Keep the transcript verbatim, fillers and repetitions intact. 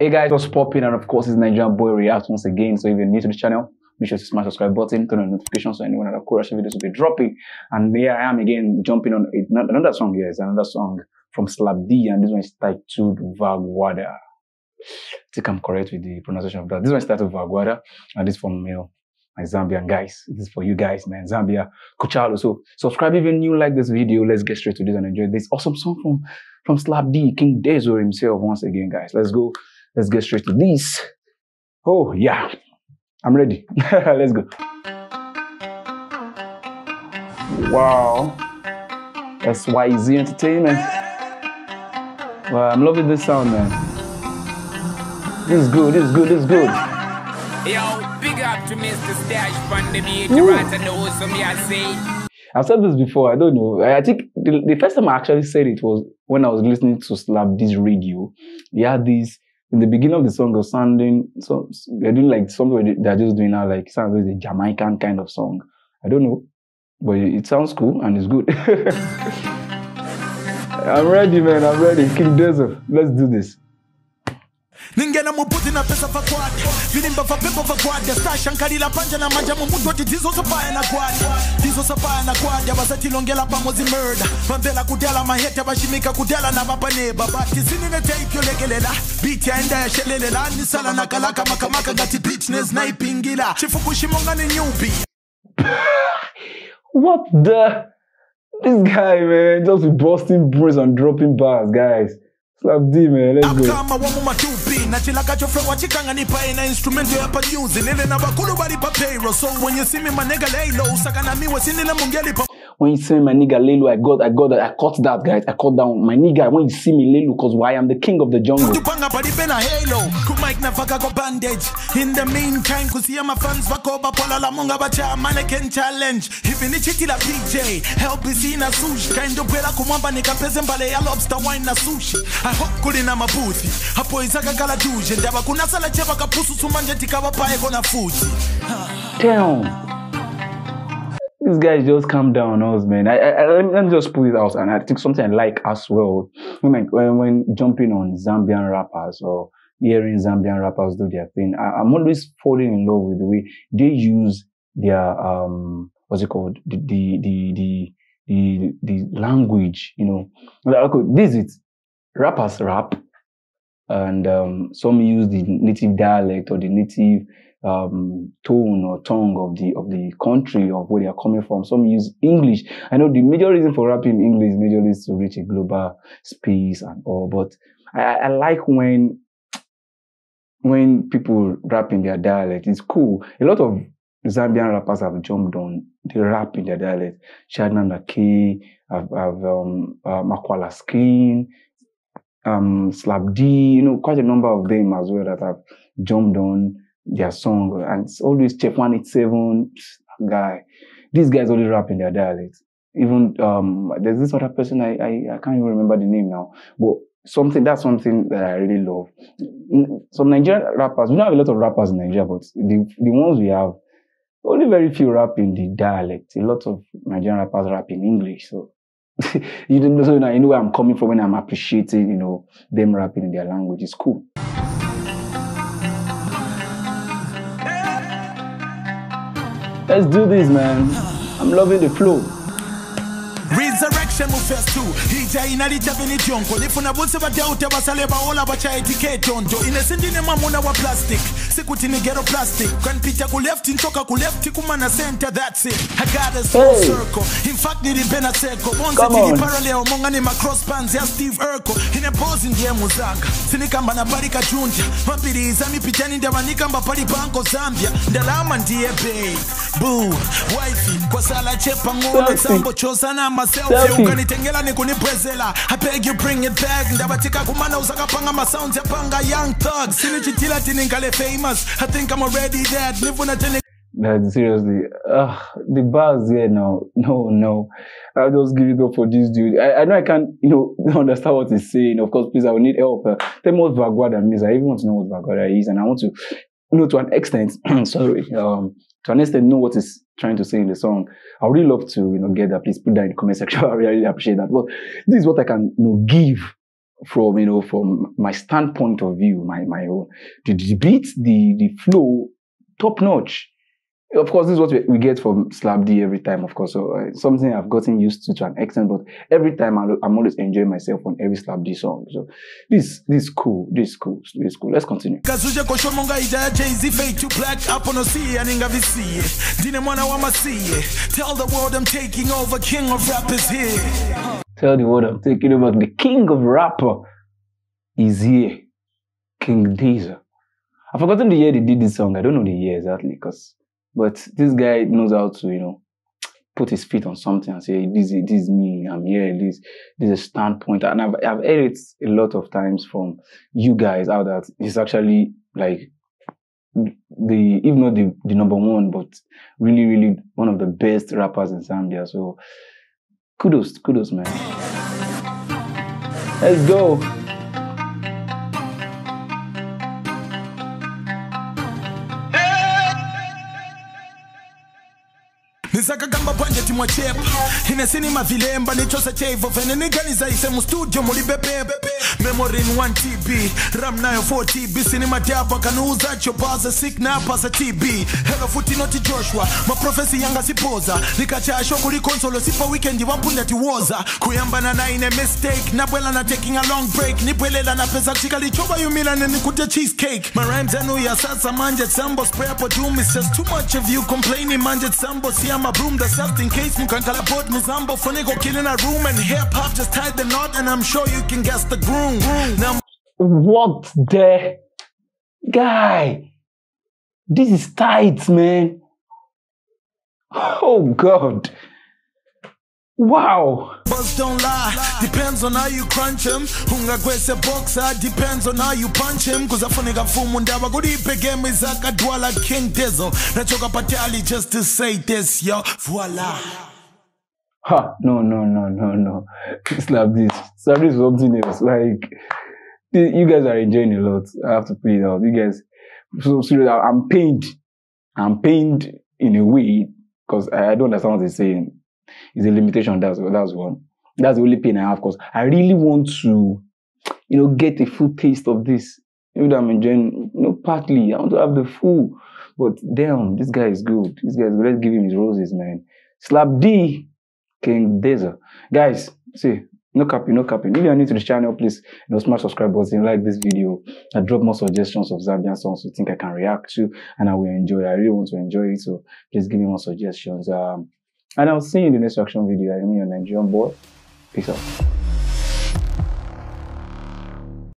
Hey guys, what's popping? And of course, it's Nigeria Boy React once again. So if you're new to the channel, be sure to smash the subscribe button, turn on notifications so anyone that of course videos will be dropping. And here I am again, jumping on another song. Here is another song from SlapDee, and this one is titled Vagwada. I think I'm correct with the pronunciation of that. This one is titled Vagwada, and this is from, you know, my Zambian guys. This is for you guys, man. Zambia, Kuchalo. So subscribe if you're new, like this video. Let's get straight to this and enjoy this awesome song from from SlapDee, King Dezo himself once again, guys. Let's go. Let's get straight to this. Oh, yeah. I'm ready. Let's go. Wow. S Y Z Entertainment. Wow, I'm loving this sound, man. This is good, this is good, this is good. Yo, big up to Mister Stash from the meteorite. I've said this before, I don't know. I think the, the first time I actually said it was when I was listening to SlapDee's radio. They had this. In the beginning of the song, was sounding, so they're doing like something they're just doing now, like sounds like a Jamaican kind of song. I don't know, but it sounds cool and it's good. I'm ready, man. I'm ready. King Dezo, let's do this. Ningena mu putting a piece of a quad, feeling but for people for quad, the stash and Kadila Panjana Majamu, what it is also by an aquad. This was a by an aquad, there was a Tilongela Pamosi murder. Mandela Kudela, my head, Bashimika Kudela, Nabapane, but it's in a take your legalela, Bita and Shelela, Nisala Nakalaka Makamaka, that it beatness, sniping Gila, Chifukushimongan and Yubi. What the? This guy, man, just be busting bros and dropping bars, guys. SlapDee, man, let's go. When you see me, my nigga Lelu, I got, I got, I caught that, guys. I caught down my nigga. When you see me, Lelu, cause why? I'm the king of the jungle. In the meantime, cause here my fans Vakoba Polala Munga Bacha Mannequin Challenge. If in the chitila P J, help is in a sushi. Kind of bela kumamba nika pesembale ya lobster wine na sushi. I hope kulina mabuti. Hapo izaka kala juji. Ndaba kuna sala cheba kapusu sumanje tikawa pae kona fuji. Damn. These guys just calm down on us, man. I, I, I, let me just put it out. And I think something I like as well, when, when, when jumping on Zambian rappers or hearing Zambian rappers do their thing, I, I'm always falling in love with the way they use their, um, what's it called? The, the, the, the, the, the language, you know. Like, okay, this is rappers rap. And um, some use the native dialect or the native um, tone or tongue of the of the country of where they are coming from. Some use English. I know the major reason for rapping in English majorly is to reach a global space and all. But I, I like when when people rap in their dialect. It's cool. A lot of Zambian rappers have jumped on the rap in their dialect. Shadnanda Key, I've, I've um, uh, Makwala Skin. Um, SlapDee, you know, quite a number of them as well that have jumped on their song. And it's always Chef one eighty-seven, guy. These guys always rap in their dialect. Even, um, there's this other person, I, I, I can't even remember the name now, but something, that's something that I really love. Some Nigerian rappers, we don't have a lot of rappers in Nigeria, but the, the ones we have, only very few rap in the dialect. A lot of Nigerian rappers rap in English, so. you know, so you know where I'm coming from when I'm appreciating, you know, them rapping in their language. It's cool. Let's do this, man. I'm loving the flow. Resurrection moves first too. Hija inalita vini jongo. Nifuna bunse ba deo teba saleba ola bacha etike jonjo. Inesindi ne mamuna wa plastic. Sikuti ni gero plastic. Kan picha kulefti ntoka kulefti kumana center, that's it. I got a small hey. circle. In fact, nili bena seko. Once tini parallel monga ni macross bands ya Steve Urkel. Hine pose ndiye muzaka. Sinikamba na barika junja. Mapiri izami pichani ndewa nikamba pari banko Zambia. Ndalama ndiye babe. Boo. Wifey. Kwa sala chepa ngolo. Sambo chosana myself, you can it and go to Brazil. I beg you, bring it back. Dabatika Kumana Uzakapanga, my sounds, Japanga, young thugs, Sinichi Tilatin in Kale famous. I think I'm already dead. Live on a tele. No, seriously, uh, the bars here now. No, no, I'll just give it up for this dude. I, I know I can't, you know, understand what he's saying. Of course, please, I will need help. Uh, tell me what Vagwada means. I even want to know what Vagwada is, and I want to, you know, to an extent, sorry, um, to an extent, know what is trying to say in the song. I would really love to, you know, get that. Please put that in the comment section. I really appreciate that. But this is what I can, you know, give from, you know, from my standpoint of view, my, my own. The, the beat, the, the flow, top notch. Of course, this is what we, we get from SlapDee every time, of course. So, uh, something I've gotten used to to an extent, but every time I look, I'm always enjoying myself on every SlapDee song. So, this, this is cool. This is cool. This is cool. Let's continue. Tell the world I'm taking over. King of rap is here. Tell the world I'm taking over. The king of rapper is here. King Dezo. I've forgotten the year they did this song. I don't know the year exactly, because... But this guy knows how to, you know, put his feet on something and say, this, this is me, I'm here, this, this is a standpoint. And I've, I've heard it a lot of times from you guys out that it's actually like the, if not the, the number one, but really, really one of the best rappers in Zambia. So kudos, kudos, man. Let's go. Nizakagamba bwanje timwa chepa Hinesinima vilemba nichosa chevo Vene niganiza isemu studio mulibebebe Memory in one T B Ram nayo four T B Sinima diaba kanuuza chobaza Sick na pasa T B Hello futi noti Joshua Maprofesi yanga sipoza Nikacha shokuli konsolo Sipa weekendi wampunda tiwoza Kuyamba na naine mistake Nabwela na taking a long break Nipwelela na pesa chika Lichoba yumila nenikute cheesecake My rhymes anu ya sasa manje Sambo spray apo doom It's just too much of you complaining Manje sambo siyama my broom that's left in case Mukankala bought Muzambo Funigo killing a room and hip-hop just tied the knot and I'm sure you can guess the groom. Now what the guy? This is tight, man. Oh God. Wow. Buzz don't lie, depends on how you crunch him. Hungagwese boxer, depends on how you punch him. Cause I funny got full mundawa go deep game is a dwala King Dezo. Let's talk about just to say this, yo. Voila. Ha, no, no, no, no, no. Slap this. Slap this is something else. Like you guys are enjoying a lot. I have to put it out. You guys so seriously, I'm pained. I'm pained in a way, because I don't understand what they're saying. It's a limitation. That's that's one. That's the only pain I have. Cause I really want to, you know, get a full taste of this. You know, I'm enjoying, you know, partly. I want to have the full. But damn, this guy is good. This guy is good. Let's give him his roses, man. SlapDee, King Dezo. Guys, see, no capping, no capping. If you are new to the channel, please, you know, smash subscribe button, like this video. I drop more suggestions of Zambian songs you think I can react to, and I will enjoy. I really want to enjoy it. So please give me more suggestions. Um. And I'll see you in the next reaction video. I'm your Nigerian boy. Peace out.